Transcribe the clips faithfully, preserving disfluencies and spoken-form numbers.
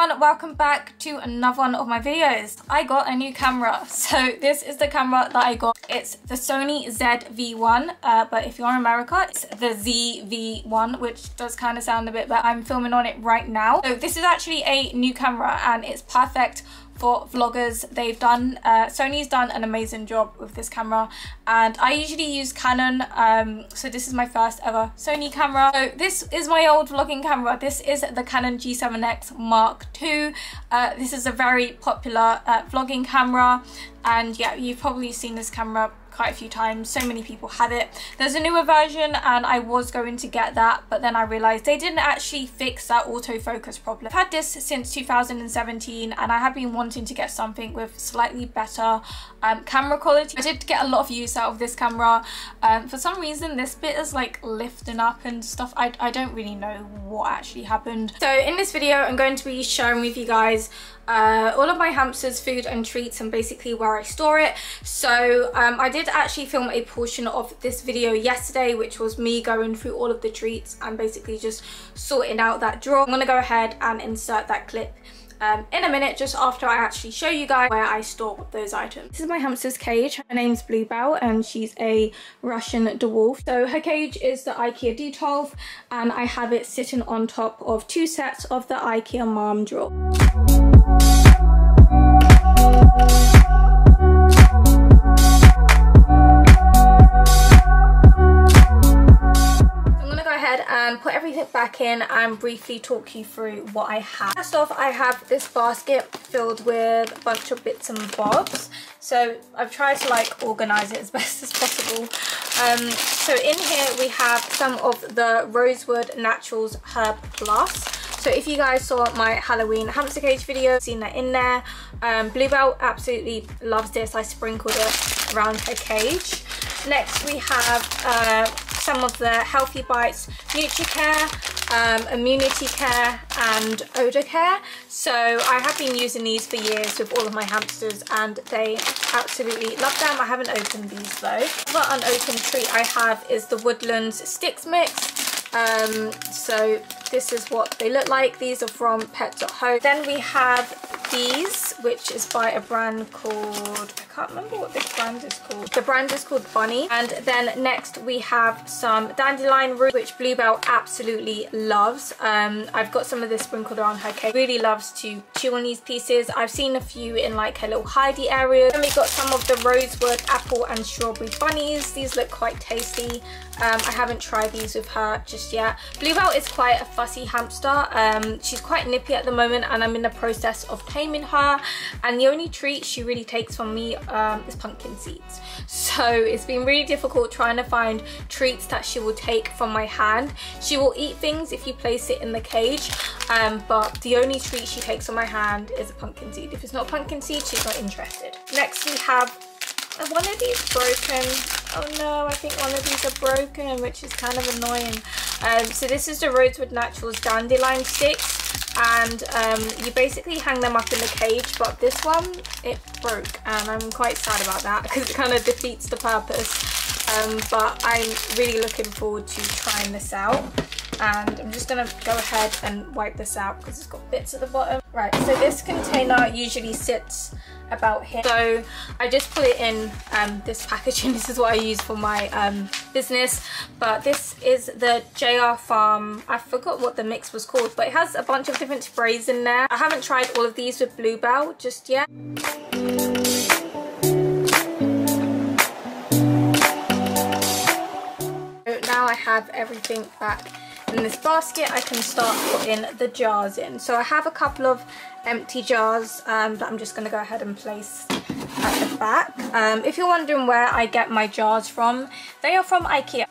everyone, welcome back to another one of my videos. I got a new camera. So this is the camera that I got. It's the Sony Z V one, uh, but if you're in America, it's the Z V one, which does kind of sound a bit better. I'm filming on it right now. So this is actually a new camera and it's perfect for vloggers. They've done, uh, Sony's done an amazing job with this camera, and I usually use Canon, um, so this is my first ever Sony camera. So this is my old vlogging camera. This is the Canon G seven X Mark two. Uh, this is a very popular uh, vlogging camera, and yeah, you've probably seen this camera quite a few times. So many people have it. There's a newer version and I was going to get that, but then I realized they didn't actually fix that autofocus problem. I've had this since two thousand seventeen and I have been wanting to get something with slightly better um, camera quality. I did get a lot of use out of this camera. Um, for some reason this bit is like lifting up and stuff. I, I don't really know what actually happened. So in this video I'm going to be sharing with you guys Uh, all of my hamsters' food and treats and basically where I store it. So um, I did actually film a portion of this video yesterday, which was me going through all of the treats and basically just sorting out that drawer. I'm going to go ahead and insert that clip um, in a minute, just after I actually show you guys where I store those items. This is my hamster's cage. Her name's Bluebell and she's a Russian dwarf. So her cage is the IKEA D twelve and I have it sitting on top of two sets of the IKEA Mom drawer. And put everything back in and briefly talk you through what I have. First off, I have this basket filled with a bunch of bits and bobs. So I've tried to like organize it as best as possible. Um, so in here we have some of the Rosewood Naturals Herb Blast. So if you guys saw my Halloween hamster cage video, seen that in there. Um, Bluebell absolutely loves this. I sprinkled it around her cage. Next we have uh, some of the Healthy Bites, Nutri Care, um, Immunity Care and Odor Care. So I have been using these for years with all of my hamsters and they absolutely love them. I haven't opened these though. Another unopened treat I have is the Woodlands Sticks Mix. Um, so this is what they look like. These are from Pets at Home. Then we have these, which is by a brand called, I can't remember what this brand is called. The brand is called Bunny. And then next we have some dandelion root, which Bluebell absolutely loves. Um, I've got some of this sprinkled around her cage. Really loves to chew on these pieces. I've seen a few in like her little hidey areas. Then we got some of the Rosewood Apple and Strawberry Bunnies. These look quite tasty. Um, I haven't tried these with her just yet. Bluebell is quite a fussy hamster. Um, she's quite nippy at the moment and I'm in the process of taming her, and the only treat she really takes from me um, is pumpkin seeds. So it's been really difficult trying to find treats that she will take from my hand. She will eat things if you place it in the cage, um, but the only treat she takes from my hand is a pumpkin seed. If it's not a pumpkin seed, she's not interested. Next we have one of these broken. Oh no, I think one of these are broken, which is kind of annoying. Um, so this is the Rosewood Naturals Dandelion Sticks, and um, you basically hang them up in the cage, but this one, it broke, and I'm quite sad about that because it kind of defeats the purpose. Um, but I'm really looking forward to trying this out, and I'm just going to go ahead and wipe this out because it's got bits at the bottom. Right, so this container usually sits about here. So I just put it in um, this packaging. This is what I use for my um, business. But this is the J R Farm. I forgot what the mix was called, but it has a bunch of different sprays in there. I haven't tried all of these with Bluebell just yet. So now I have everything back in this basket. I can start putting the jars in. So I have a couple of empty jars um, that I'm just going to go ahead and place at the back. Um, if you're wondering where I get my jars from, they are from IKEA.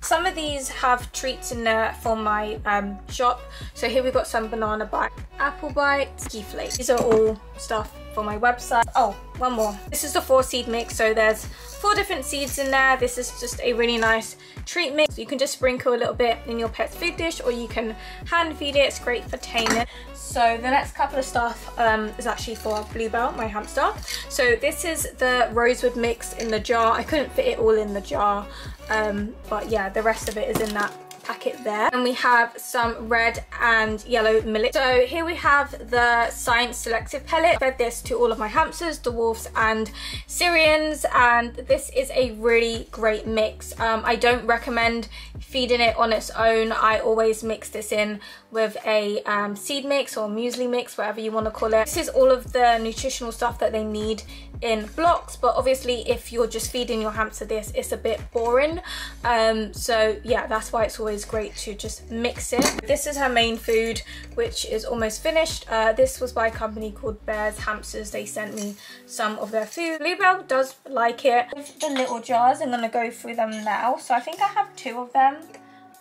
Some of these have treats in there for my um, shop. So here we've got some banana bite, apple bites, ski flakes. These are all stuff for my website. Oh, one more. This is the four seed mix. So there's four different seeds in there. This is just a really nice treat mix. You can just sprinkle a little bit in your pet's food dish, or you can hand feed it. It's great for taming. So the next couple of stuff um, is actually for Bluebell, my hamster. So this is the Rosewood mix in the jar. I couldn't fit it all in the jar, um, but yeah, the rest of it is in that package. packet there. And we have some red and yellow millet. So here we have the Science Selective pellet. I fed this to all of my hamsters, dwarfs and Syrians, and this is a really great mix. Um, I don't recommend feeding it on its own. I always mix this in with a um, seed mix or muesli mix, whatever you want to call it. This is all of the nutritional stuff that they need in blocks, but obviously if you're just feeding your hamster this, it's a bit boring. Um, so yeah, that's why it's always great to just mix it. This is her main food, which is almost finished. Uh, this was by a company called Bears Hamsters. They sent me some of their food. Bluebell does like it. With the little jars, I'm gonna go through them now. So I think I have two of them.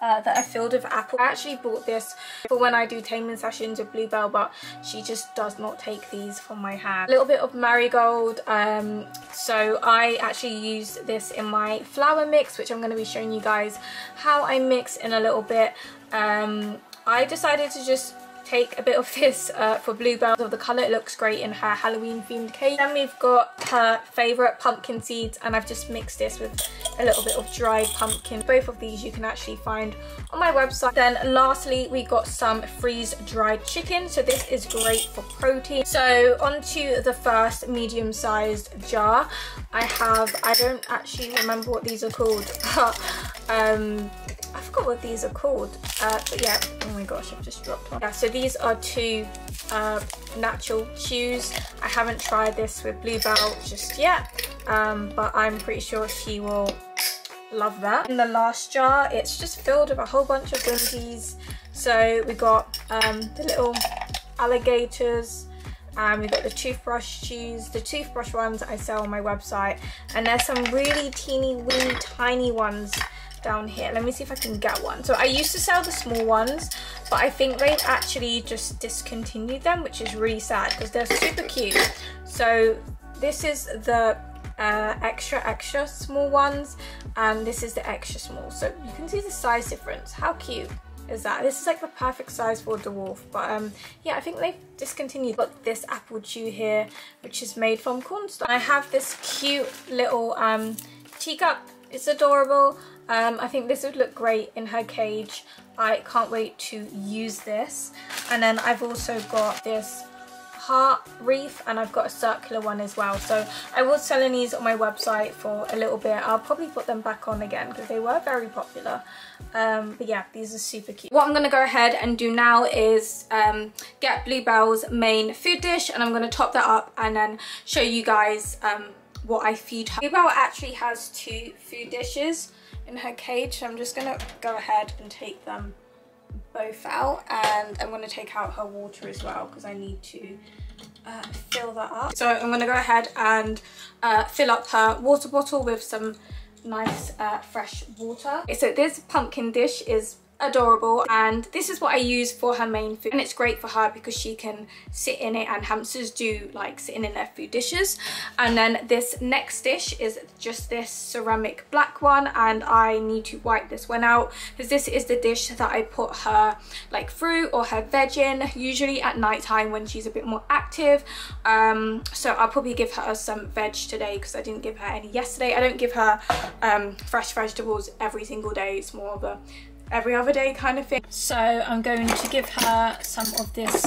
Uh, that are filled with apple. I actually bought this for when I do taming sessions with Bluebell, but she just does not take these from my hand. A little bit of marigold. Um, so I actually used this in my flower mix, which I'm going to be showing you guys how I mix in a little bit. Um, I decided to just take a bit of this uh, for Bluebell. The colour, it looks great in her Halloween themed cake. Then we've got her favourite pumpkin seeds, and I've just mixed this with a little bit of dried pumpkin. Both of these you can actually find on my website. Then lastly, we got some freeze dried chicken. So this is great for protein. So onto the first medium sized jar. I have, I don't actually remember what these are called, but um, I forgot what these are called, uh, but yeah, oh my gosh, I've just dropped one. Yeah, so these are two uh, natural chews. I haven't tried this with Bluebell just yet, um, but I'm pretty sure she will love that. In the last jar, it's just filled with a whole bunch of whimsies. So we got um, the little alligators, and um, we've got the toothbrush chews. The toothbrush ones I sell on my website, and there's some really teeny, weeny, tiny ones down here. Let me see if I can get one. So I used to sell the small ones, but I think they've actually just discontinued them, which is really sad because they're super cute. So this is the uh, extra extra small ones, and this is the extra small. So you can see the size difference. How cute is that? This is like the perfect size for a dwarf, but um yeah, I think they've discontinued. Got this apple chew here, which is made from cornstarch. I have this cute little um teacup. It's adorable. Um, I think this would look great in her cage. I can't wait to use this. And then I've also got this heart wreath, and I've got a circular one as well. So I was selling these on my website for a little bit. I'll probably put them back on again because they were very popular. Um, but yeah, these are super cute. What I'm going to go ahead and do now is um, get Bluebell's main food dish, and I'm going to top that up and then show you guys um, what I feed her. Bluebell actually has two food dishes in her cage, so I'm just gonna go ahead and take them both out, and I'm gonna take out her water as well because I need to uh, fill that up. So I'm gonna go ahead and uh, fill up her water bottle with some nice uh, fresh water. Okay, so this pumpkin dish is adorable, and this is what I use for her main food, and it's great for her because she can sit in it, and hamsters do like sitting in their food dishes. And then this next dish is just this ceramic black one, and I need to wipe this one out because this is the dish that I put her like fruit or her veg in, usually at night time when she's a bit more active. Um, so I'll probably give her some veg today because I didn't give her any yesterday. I don't give her um, fresh vegetables every single day. It's more of a every other day kind of thing. So I'm going to give her some of this,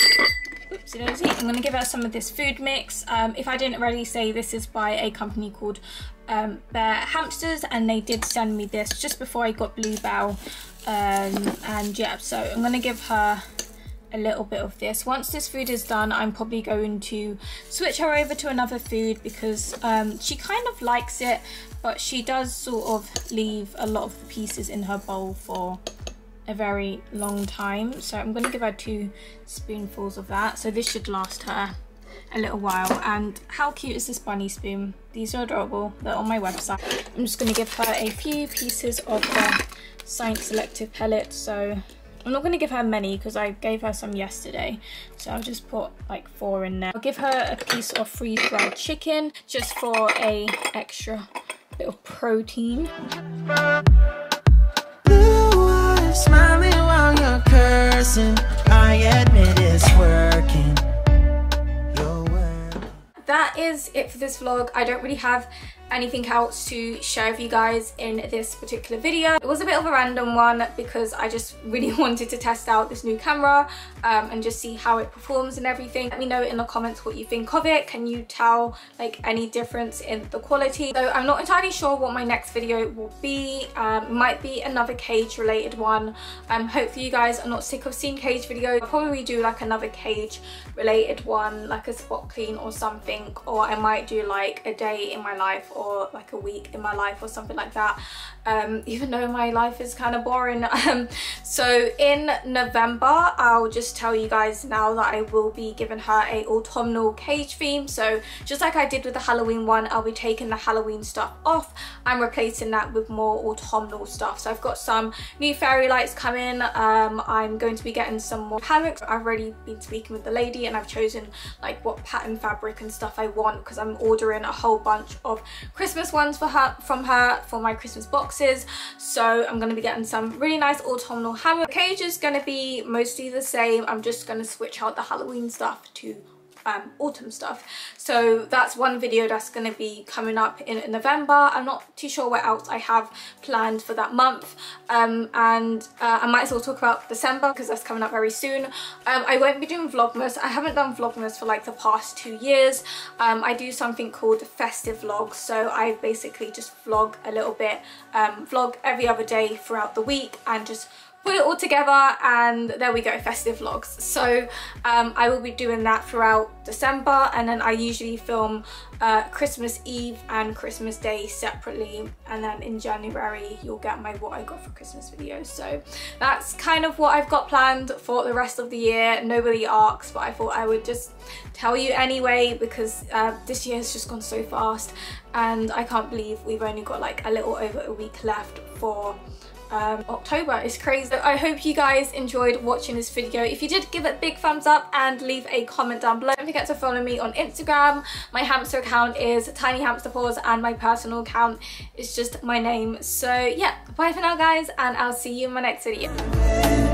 oopsie daisy, I'm going to give her some of this food mix. Um, if I didn't already say, this is by a company called um, Bear Hamsters, and they did send me this just before I got Bluebell. Um, and yeah, so I'm going to give her a little bit of this. Once this food is done, I'm probably going to switch her over to another food because um, she kind of likes it, but she does sort of leave a lot of the pieces in her bowl for a very long time. So I'm going to give her two spoonfuls of that. So this should last her a little while. And how cute is this bunny spoon? These are adorable. They're on my website. I'm just going to give her a few pieces of the Science Selective pellet. So I'm not going to give her many because I gave her some yesterday, so I'll just put like four in there. I'll give her a piece of freeze-dried chicken just for a extra bit of protein. Blue eyes smiling while you're cursing. I admit it's working. That is it for this vlog. I don't really have anything else to share with you guys in this particular video. It was a bit of a random one because I just really wanted to test out this new camera um, and just see how it performs and everything. Let me know in the comments what you think of it. Can you tell like any difference in the quality? So I'm not entirely sure what my next video will be. Um, might be another cage related one. Um, hopefully you guys are not sick of seeing cage videos. I'll probably do like another cage related one, like a spot clean or something, or I might do like a day in my life or like a week in my life or something like that. Um, even though my life is kind of boring. Um, so in November, I'll just tell you guys now that I will be giving her a autumnal cage theme. So just like I did with the Halloween one, I'll be taking the Halloween stuff off and replacing that with more autumnal stuff. So I've got some new fairy lights coming. Um, I'm going to be getting some more hammocks. I've already been speaking with the lady and I've chosen like what pattern fabric and stuff I want because I'm ordering a whole bunch of Christmas ones for her from her for my Christmas boxes. So I'm going to be getting some really nice autumnal hammock. The cage is going to be mostly the same. I'm just going to switch out the Halloween stuff to Um, autumn stuff. So that's one video that's going to be coming up in November. I'm not too sure what else I have planned for that month, um, and uh, I might as well talk about December because that's coming up very soon. um, I won't be doing Vlogmas. I haven't done Vlogmas for like the past two years. um, I do something called festive vlogs, so I basically just vlog a little bit, um, vlog every other day throughout the week and just put it all together, and there we go, festive vlogs. So um, I will be doing that throughout December, and then I usually film uh, Christmas Eve and Christmas Day separately, and then in January you'll get my what I got for Christmas videos. So that's kind of what I've got planned for the rest of the year. Nobody asks, but I thought I would just tell you anyway because uh, this year has just gone so fast and I can't believe we've only got like a little over a week left for Um, October. Is crazy. So I hope you guys enjoyed watching this video. If you did, give it a big thumbs up and leave a comment down below. Don't forget to follow me on Instagram. My hamster account is Tiny Hamster Paws and my personal account is just my name. So yeah, bye for now guys, and I'll see you in my next video.